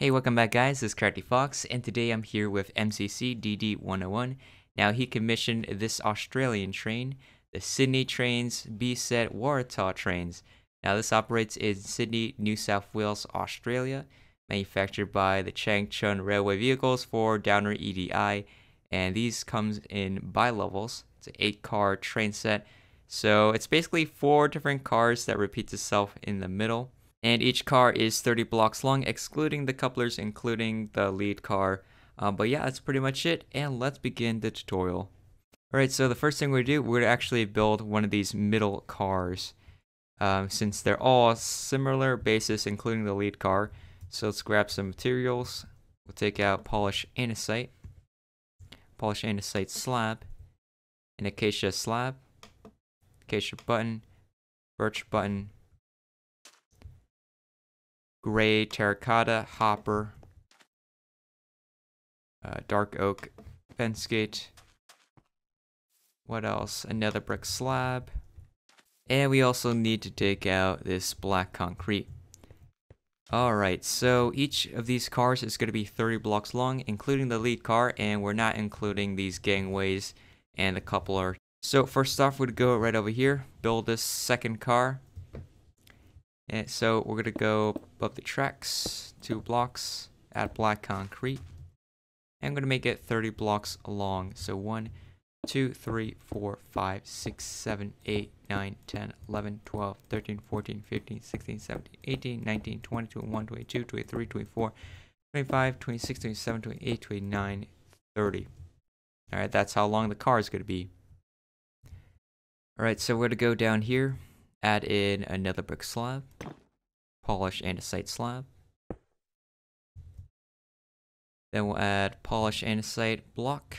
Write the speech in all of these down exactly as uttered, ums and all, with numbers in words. Hey, welcome back guys, this is CraftyFox, and today I'm here with M C C D D one oh one. Now he commissioned this Australian train, the Sydney Trains B-Set Waratah Trains. Now this operates in Sydney, New South Wales, Australia, manufactured by the Changchun Railway Vehicles for Downer E D I, and these comes in bi-levels. It's an eight car train set, so it's basically four different cars that repeats itself in the middle. And each car is thirty blocks long, excluding the couplers, including the lead car. Uh, but yeah, that's pretty much it, and let's begin the tutorial. Alright, so the first thing we're going to do, we're going to actually build one of these middle cars. Um, since they're all similar basis, including the lead car. So let's grab some materials. We'll take out polished andesite, polished andesite slab, an acacia slab, acacia button, birch button, gray terracotta hopper, uh, dark oak fence gate. What else? Another brick slab, and we also need to take out this black concrete. All right, so each of these cars is going to be thirty blocks long, including the lead car, and we're not including these gangways and the coupler. So first off, we'd go right over here, build this second car. And so we're gonna go up the tracks, two blocks, add black concrete. I'm gonna make it thirty blocks long. So one, two, three, four, five, six, seven, eight, nine, ten, eleven, twelve, thirteen, fourteen, fifteen, sixteen, seventeen, eighteen, nineteen, twenty, twenty-one, twenty-two, twenty-three, twenty-four, twenty-five, twenty-six, twenty-seven, twenty-eight, twenty-nine, thirty. All right, that's how long the car is gonna be. All right, so we're gonna go down here. Add in another brick slab, polished andesite slab. Then we'll add polished andesite block.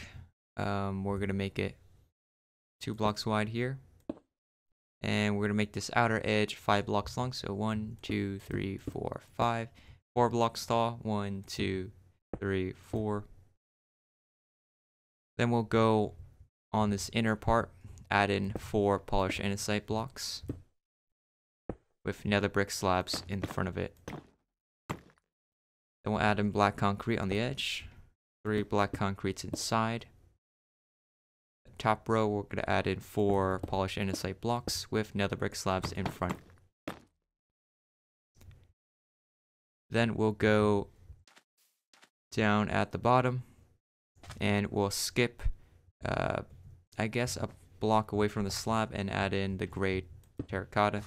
Um, we're gonna make it two blocks wide here, and we're gonna make this outer edge five blocks long. So one, two, three, four, five, four blocks tall. One, two, three, four. Then we'll go on this inner part. Add in four polished andesite blocks with nether brick slabs in the front of it. Then we'll add in black concrete on the edge, three black concretes inside. The top row, we're going to add in four polished andesite blocks with nether brick slabs in front. Then we'll go down at the bottom, and we'll skip, uh, I guess, a block away from the slab and add in the gray terracotta.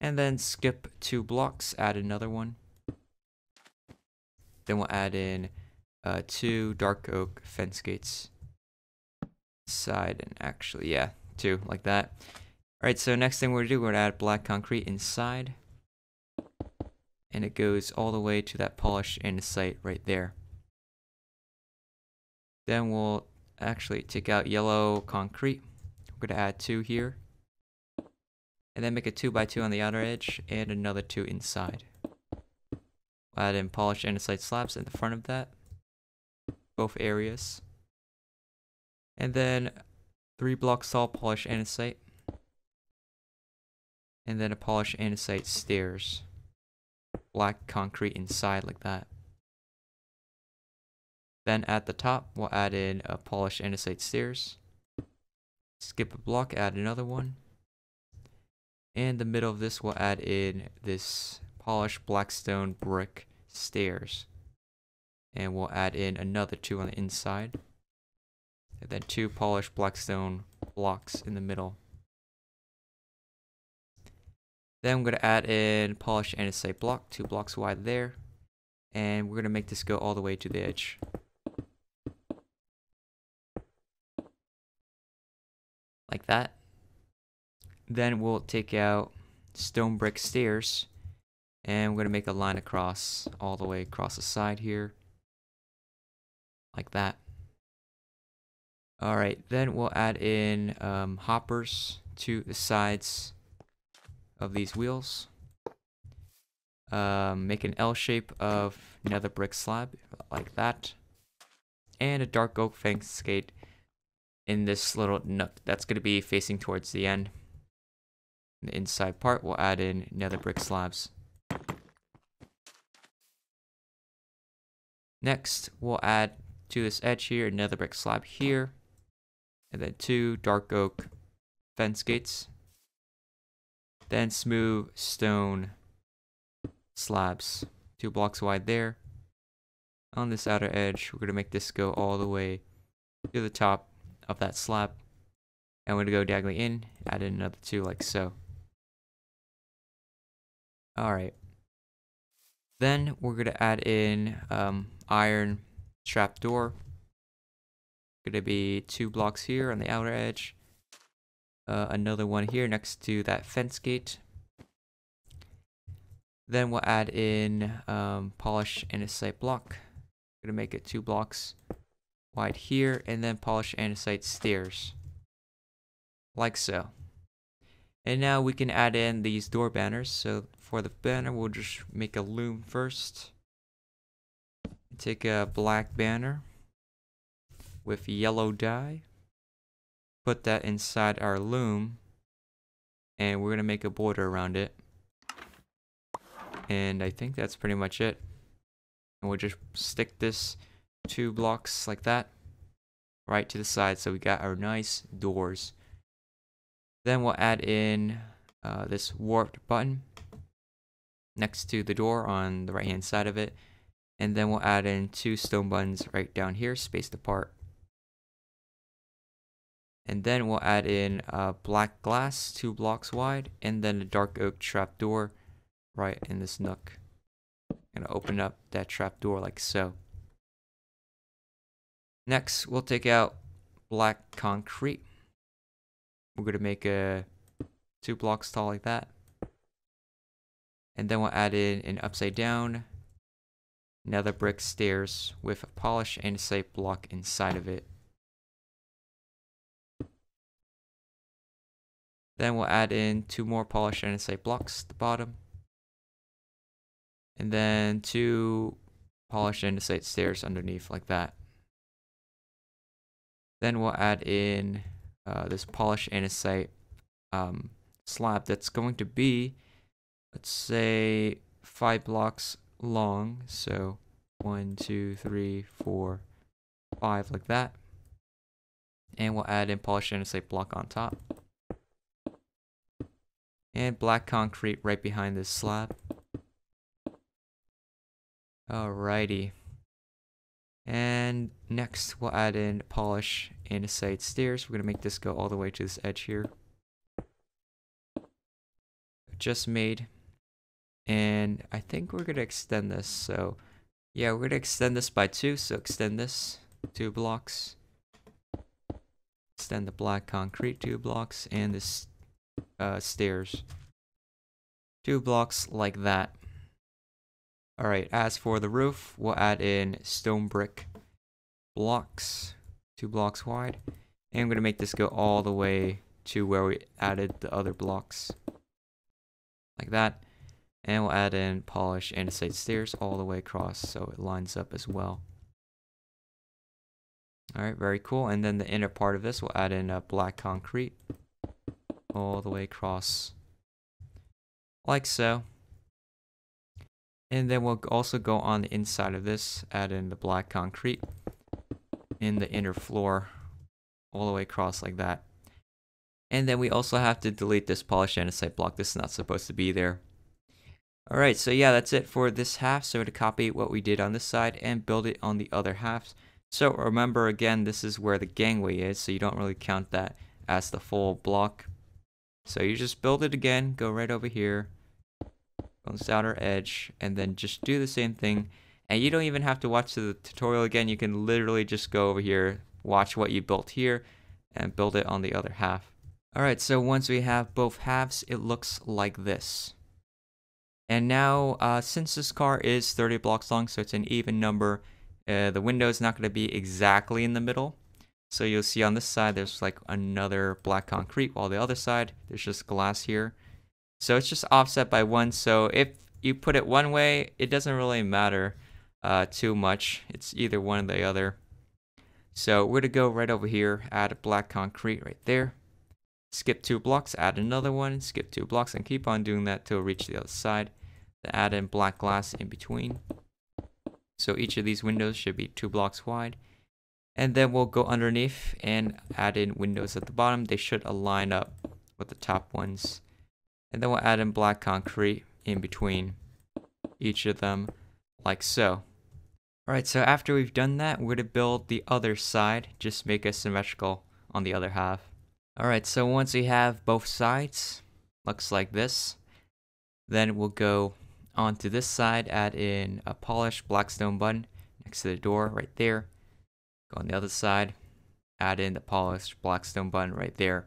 And then skip two blocks, add another one. Then we'll add in uh, two dark oak fence gates. Side and actually, yeah, two, like that. Alright, so next thing we're going to do, we're going to add black concrete inside. And it goes all the way to that polished andesite right there. Then we'll actually take out yellow concrete. We're going to add two here, and then make a two by two on the outer edge and another two inside. We'll add in polished andesite slabs in the front of that, both areas, and then three blocks tall polished andesite, and then a polished andesite stairs, black concrete inside like that. Then at the top, we'll add in a polished andesite stairs. Skip a block, add another one. And the middle of this, we'll add in this polished blackstone brick stairs. And we'll add in another two on the inside. And then two polished blackstone blocks in the middle. Then I'm going to add in polished andesite block, two blocks wide there. And we're going to make this go all the way to the edge. Like that. Then we'll take out stone brick stairs, and we're going to make a line across, all the way across the side here, like that. Alright, then we'll add in um, hoppers to the sides of these wheels. Um, make an L shape of nether brick slab, like that. And a dark oak fence gate in this little nook that's going to be facing towards the end. In the inside part, we'll add in nether brick slabs. Next, we'll add to this edge here another brick slab here, and then two dark oak fence gates, then smooth stone slabs two blocks wide there. On this outer edge, we're going to make this go all the way to the top of that slab, and we're going to go diagonally in, add in another two like so. Alright, then we're going to add in um, iron trapdoor. Going to be two blocks here on the outer edge, uh, another one here next to that fence gate. Then we'll add in um, polish andesite block. Going to make it two blocks wide here, and then polish andesite stairs, like so. And now we can add in these door banners. So for the banner, we'll just make a loom first. Take a black banner with yellow dye, put that inside our loom, and we're going to make a border around it. And I think that's pretty much it. And we'll just stick this two blocks like that right to the side, so we got our nice doors. Then we'll add in uh, this warped button next to the door on the right hand side of it, and then we'll add in two stone buttons right down here spaced apart, and then we'll add in uh, black glass two blocks wide, and then a dark oak trapdoor right in this nook. I'm going to open up that trapdoor like so. Next, we'll take out black concrete. We're going to make a two blocks tall like that, and then we'll add in an upside down nether brick stairs with a polished andesite block inside of it. Then we'll add in two more polished andesite blocks at the bottom, and then two polished andesite stairs underneath like that. Then we'll add in Uh, this polished andesite um, slab that's going to be, let's say, five blocks long. So one, two, three, four, five, like that. And we'll add in polished andesite block on top, and black concrete right behind this slab. Alrighty. And next, we'll add in polish andesite stairs. We're going to make this go all the way to this edge here, just made. And I think we're going to extend this. So yeah, we're going to extend this by two. So extend this two blocks, extend the black concrete two blocks, and this uh, stairs two blocks like that. Alright, as for the roof, we'll add in stone brick blocks, two blocks wide, and I'm going to make this go all the way to where we added the other blocks, like that. And we'll add in polished andesite stairs all the way across, so it lines up as well. Alright, very cool. And then the inner part of this, we'll add in uh, black concrete all the way across, like so. And then we'll also go on the inside of this, add in the black concrete in the inner floor all the way across like that. And then we also have to delete this polished andesite block. This is not supposed to be there. Alright, so yeah, that's it for this half. So we're going to copy what we did on this side and build it on the other half. So remember again, this is where the gangway is, so you don't really count that as the full block. So you just build it again, go right over here on this outer edge, and then just do the same thing. And you don't even have to watch the tutorial again. You can literally just go over here, watch what you built here, and build it on the other half. Alright, so once we have both halves, it looks like this. And now, uh, since this car is thirty blocks long, so it's an even number, uh, the window is not going to be exactly in the middle. So you'll see on this side, there's like another black concrete, while the other side, there's just glass here. So it's just offset by one, so if you put it one way, it doesn't really matter uh, too much. It's either one or the other. So we're going to go right over here, add a black concrete right there. Skip two blocks, add another one, skip two blocks, and keep on doing that till reach the other side. Then add in black glass in between. So each of these windows should be two blocks wide. And then we'll go underneath and add in windows at the bottom. They should align up with the top ones. And then we'll add in black concrete in between each of them, like so. Alright, so after we've done that, we're to build the other side, just make it symmetrical on the other half. Alright, so once we have both sides, looks like this. Then we'll go onto this side, add in a polished blackstone button next to the door right there. Go on the other side, add in the polished blackstone button right there.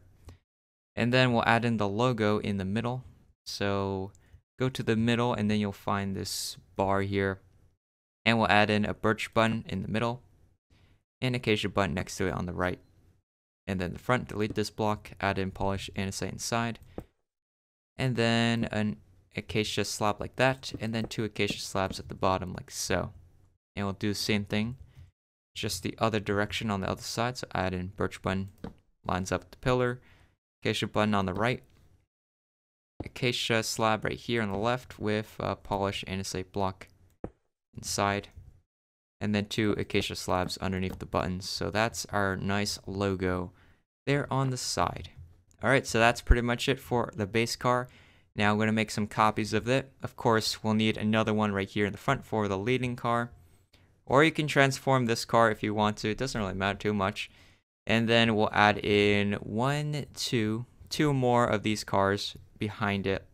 And then we'll add in the logo in the middle. So go to the middle and then you'll find this bar here. And we'll add in a birch button in the middle and acacia button next to it on the right. And then the front, delete this block, add in polished andesite inside. And then an acacia slab like that, and then two acacia slabs at the bottom like so. And we'll do the same thing, just the other direction on the other side. So add in birch button, lines up the pillar, acacia button on the right, acacia slab right here on the left with a polished andesite block inside, and then two acacia slabs underneath the buttons. So that's our nice logo there on the side. Alright, so that's pretty much it for the base car. Now I'm going to make some copies of it. Of course, we'll need another one right here in the front for the leading car. Or you can transform this car if you want to. It doesn't really matter too much. And then we'll add in one, two, two more of these cars behind it.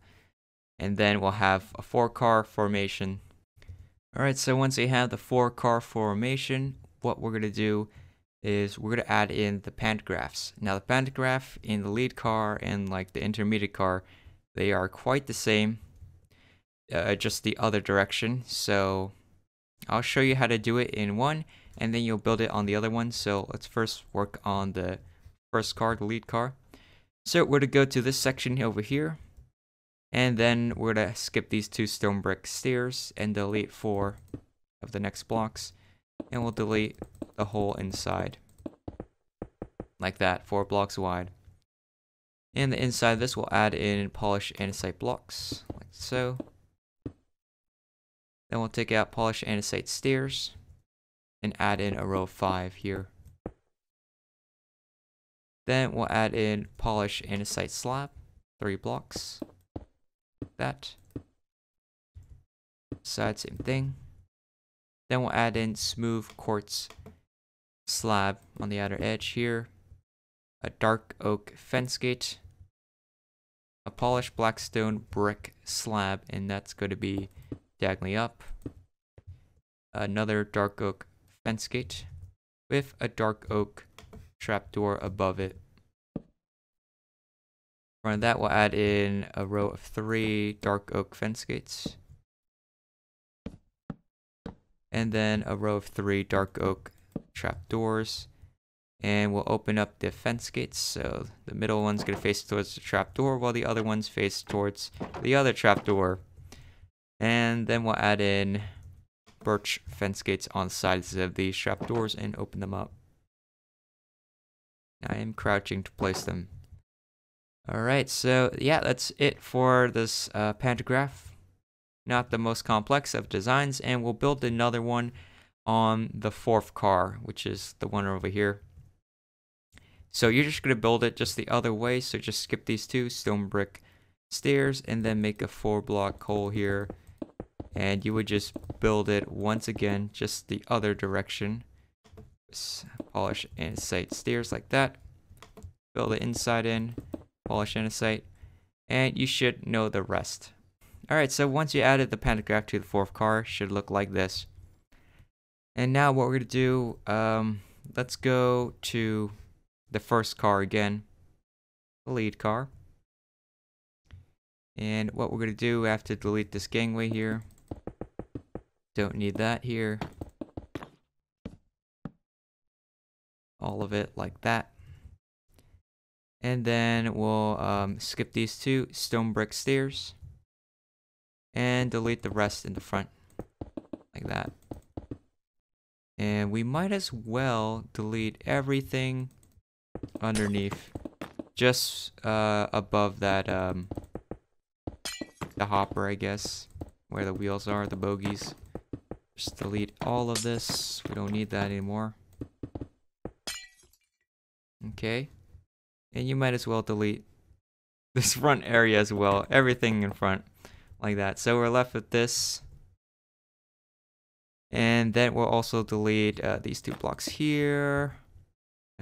And then we'll have a four car formation. Alright, so once we have the four car formation, what we're going to do is we're going to add in the pantographs. Now the pantograph in the lead car and like the intermediate car, they are quite the same, uh, just the other direction. So I'll show you how to do it in one and then you'll build it on the other one. So let's first work on the first car, the lead car. So we're to go to this section over here and then we're to skip these two stone brick stairs and delete four of the next blocks. And we'll delete the hole inside like that, four blocks wide. And the inside of this we'll add in polished andesite blocks like so. Then we'll take out polished andesite stairs and add in a row five here. Then we'll add in polished andesite slab, three blocks like that. Side, same thing. Then we'll add in smooth quartz slab on the outer edge here, a dark oak fence gate, a polished blackstone brick slab, and that's going to be diagonally up, another dark oak fence gate with a dark oak trapdoor above it. From that we'll add in a row of three dark oak fence gates. And then a row of three dark oak trapdoors. And we'll open up the fence gates. So the middle one's going to face towards the trapdoor while the other one's face towards the other trapdoor. And then we'll add in birch fence gates on the sides of these trapdoors and open them up. I am crouching to place them. Alright, so yeah, that's it for this uh, pantograph. Not the most complex of designs, and we'll build another one on the fourth car, which is the one over here. So you're just going to build it just the other way, so just skip these two stone brick stairs and then make a four block hole here, and you would just build it once again just the other direction, polish andesite stairs like that, build it inside in, polish andesite, and you should know the rest. Alright, so once you added the pantograph to the fourth car, it should look like this. And now what we're going to do, um, let's go to the first car again, the lead car. And what we're going to do, we have to delete this gangway here. Don't need that here. All of it like that. And then we'll um, skip these two stone brick stairs. And delete the rest in the front, like that. And we might as well delete everything underneath, just uh, above that, um, the hopper, I guess, where the wheels are, the bogies. Just delete all of this. We don't need that anymore. Okay. And you might as well delete this front area as well. Everything in front like that. So we're left with this. And then we'll also delete uh, these two blocks here.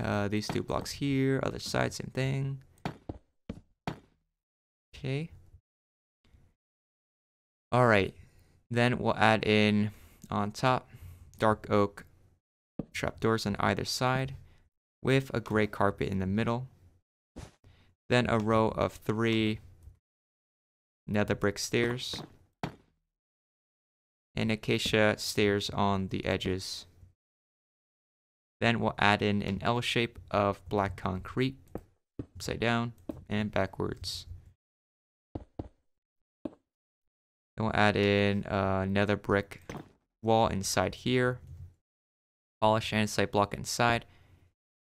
Uh, these two blocks here. Other side, same thing. Okay. All right. Then we'll add in on top dark oak trapdoors on either side with a gray carpet in the middle. Then a row of three nether brick stairs and acacia stairs on the edges. Then we'll add in an L shape of black concrete, upside down and backwards. Then we'll add in another brick wall inside here, polished and side block inside,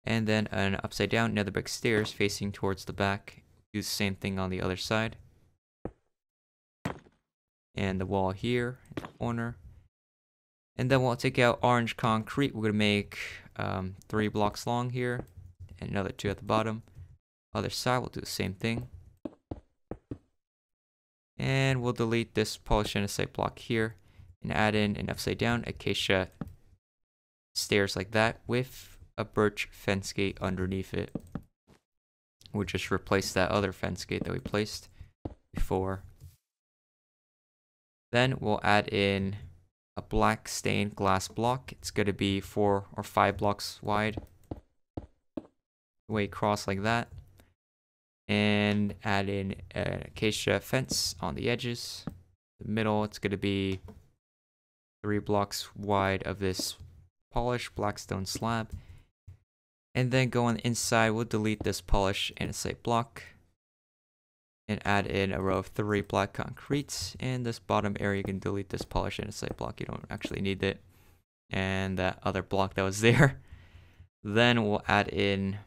and then an upside down nether brick stairs facing towards the back. Do the same thing on the other side. And the wall here in the corner. And then we'll take out orange concrete. We're going to make um, three blocks long here and another two at the bottom. Other side, we'll do the same thing. And we'll delete this polished andesite block here and add in an upside down acacia stairs like that with a birch fence gate underneath it. We'll just replace that other fence gate that we placed before. Then we'll add in a black stained glass block. It's going to be four or five blocks wide, way across like that, and add in an acacia fence on the edges. In the middle, it's going to be three blocks wide of this polished black stone slab. And then go on the inside, we'll delete this polish andesite block and add in a row of three black concretes. And this bottom area, you can delete this polish andesite block. You don't actually need it. And that other block that was there. Then we'll add in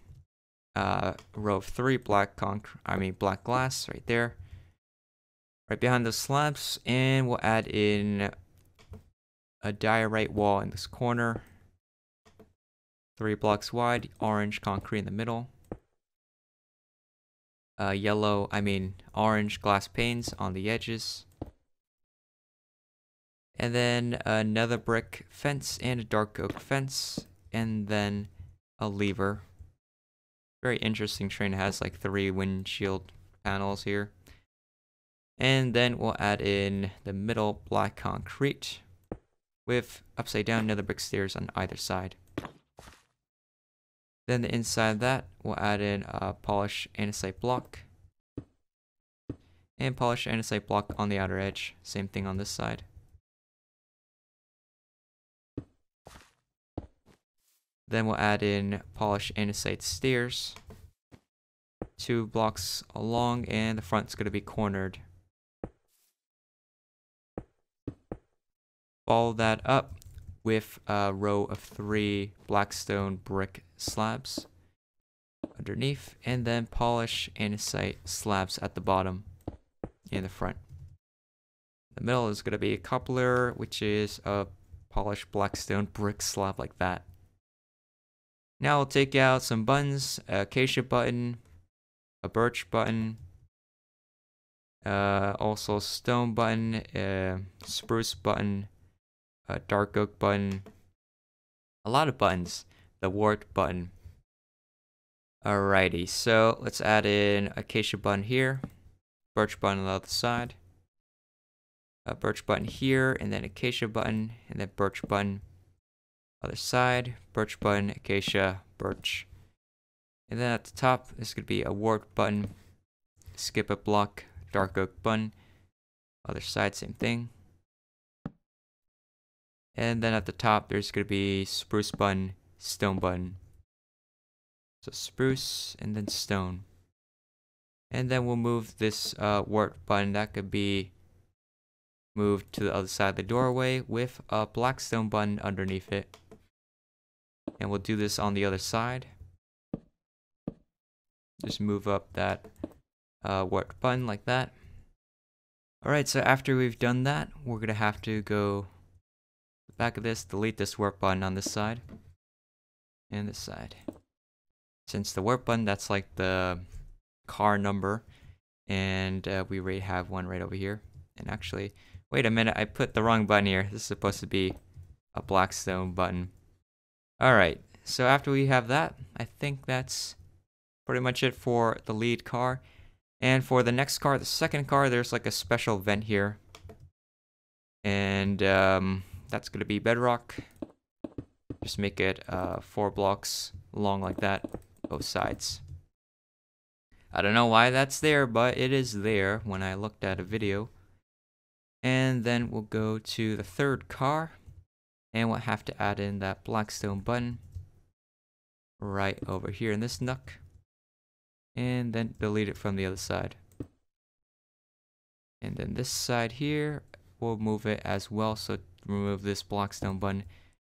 uh, a row of three black concrete, I mean black glass right there, right behind those slabs. And we'll add in a diorite wall in this corner. Three blocks wide, orange concrete in the middle. Uh, yellow, I mean orange glass panes on the edges. And then another brick fence and a dark oak fence. And then a lever. Very interesting train. It has like three windshield panels here. And then we'll add in the middle black concrete with upside down nether brick stairs on either side. Then the inside of that, we'll add in a polished andesite block. And polished andesite block on the outer edge. Same thing on this side. Then we'll add in polished andesite stairs. Two blocks along, and the front's going to be cornered. Follow that up with a row of three blackstone brick slabs underneath, and then polish andesite slabs at the bottom in the front. The middle is going to be a coupler, which is a polished blackstone brick slab like that. Now we'll take out some buttons, a acacia button, a birch button, uh, also stone button, a spruce button, a dark oak button, a lot of buttons, the wart button. Alrighty, so let's add in acacia button here, birch button on the other side, a birch button here, and then acacia button, and then birch button, other side, birch button, acacia, birch. And then at the top, this could be a wart button, skip a block, dark oak button, other side, same thing. And then at the top, there's going to be spruce button, stone button. So spruce and then stone. And then we'll move this uh, wart button. That could be moved to the other side of the doorway with a black stone button underneath it. And we'll do this on the other side. Just move up that uh, wart button like that. Alright, so after we've done that, we're going to have to go back of this, delete this warp button on this side and this side. Since the warp button, that's like the car number, and uh, we already have one right over here. And actually, wait a minute, I put the wrong button here. This is supposed to be a Blackstone button. Alright, so after we have that, I think that's pretty much it for the lead car. And for the next car, the second car, there's like a special vent here. And um, that's going to be bedrock. Just make it uh, four blocks long like that, both sides. I don't know why that's there, but it is there when I looked at a video. And then we'll go to the third car. And we'll have to add in that Blackstone button right over here in this nook. And then delete it from the other side. And then this side here, we'll move it as well. So remove this Blackstone button,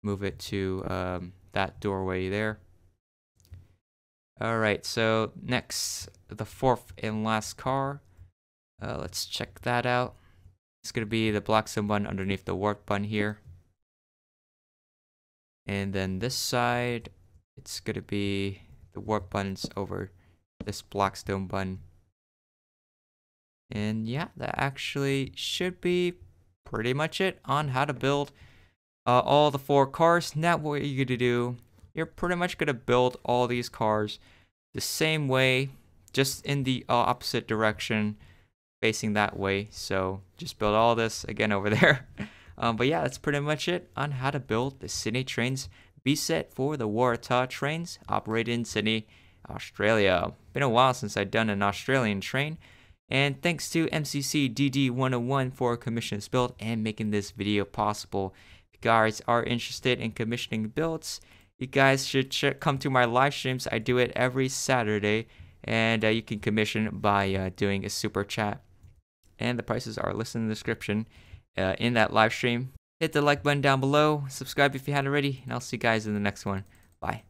move it to um, that doorway there. Alright, so next, the fourth and last car. Uh, let's check that out. It's going to be the Blackstone button underneath the warp button here. And then this side, it's going to be the warp buttons over this Blackstone button. And yeah, that actually should be pretty much it on how to build uh, all the four cars. Now what you're going to do, you're pretty much going to build all these cars the same way, just in the uh, opposite direction, facing that way. So just build all this again over there. Um, but yeah, that's pretty much it on how to build the Sydney Trains B-Set for the Waratah Trains operated in Sydney, Australia. Been a while since I've done an Australian train. And thanks to M C C D D one oh one for commissioning this build and making this video possible. If you guys are interested in commissioning builds, you guys should ch come to my live streams. I do it every Saturday. And uh, you can commission by uh, doing a super chat. And the prices are listed in the description. Uh, in that live stream. Hit the like button down below, subscribe if you haven't already, and I'll see you guys in the next one. Bye.